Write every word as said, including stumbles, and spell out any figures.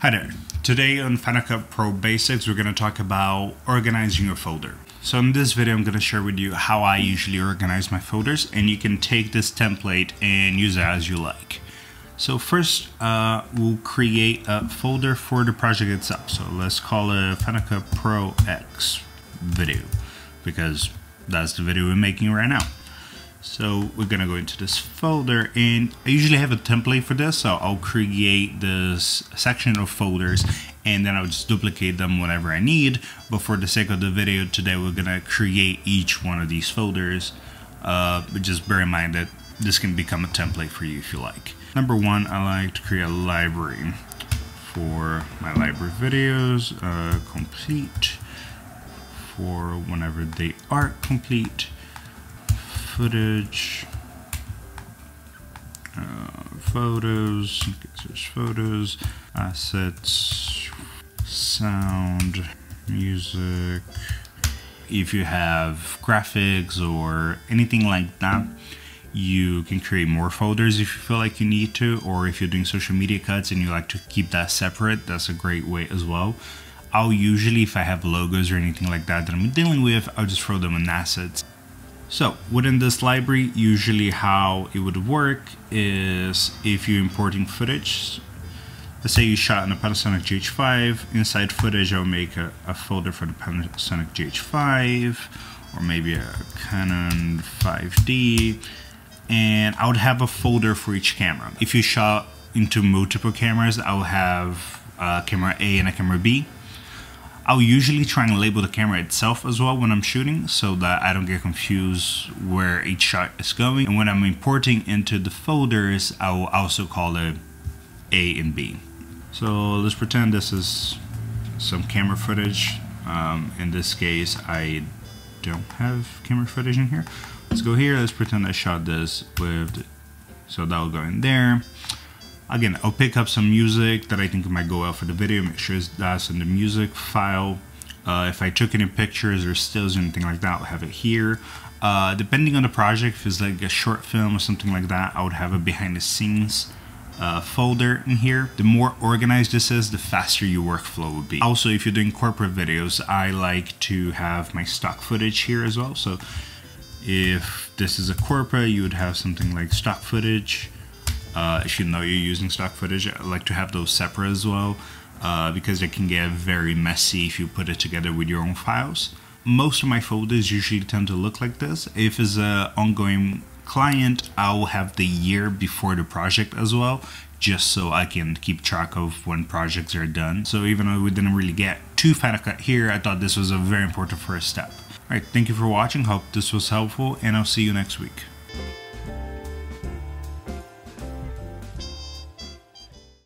Hi there. Today on Final Cut Pro Basics, we're going to talk about organizing your folder. So in this video, I'm going to share with you how I usually organize my folders, and you can take this template and use it as you like. So first, uh, we'll create a folder for the project itself. So let's call it Final Cut Pro X video, because that's the video we're making right now. So we're gonna go into this folder, and I usually have a template for this, so I'll create this section of folders and then I'll just duplicate them whenever I need. But for the sake of the video today, we're gonna create each one of these folders, uh, but just bear in mind that this can become a template for you if you like. Number one, I like to create a library for my library videos, uh, complete, for whenever they are complete. Footage, uh, photos, I guess there's photos, assets, sound, music. If you have graphics or anything like that, you can create more folders if you feel like you need to, or if you're doing social media cuts and you like to keep that separate, that's a great way as well. I'll usually, if I have logos or anything like that that I'm dealing with, I'll just throw them in assets. So within this library, usually how it would work is if you're importing footage, let's say you shot in a Panasonic G H five, inside footage I'll make a, a folder for the Panasonic G H five, or maybe a Canon five D, and I would have a folder for each camera. If you shot into multiple cameras, I'll have a camera A and a camera B. I'll usually try and label the camera itself as well when I'm shooting, so that I don't get confused where each shot is going. And when I'm importing into the folders, I will also call it A and B. So let's pretend this is some camera footage. Um, in this case, I don't have camera footage in here. Let's go here. Let's pretend I shot this with, the, so that'll go in there. Again, I'll pick up some music that I think might go well for the video, make sure that's in the music file. Uh, if I took any pictures or stills or anything like that, I'll have it here. Uh, depending on the project, if it's like a short film or something like that, I would have a behind the scenes uh, folder in here. The more organized this is, the faster your workflow will be. Also, if you're doing corporate videos, I like to have my stock footage here as well. So if this is a corporate, you would have something like stock footage. Uh, if you know you're using stock footage, I like to have those separate as well, uh, because they can get very messy if you put it together with your own files. Most of my folders usually tend to look like this. If it's an ongoing client, I'll have the year before the project as well, just so I can keep track of when projects are done. So even though we didn't really get too Final Cut here, I thought this was a very important first step. All right, thank you for watching. Hope this was helpful, and I'll see you next week.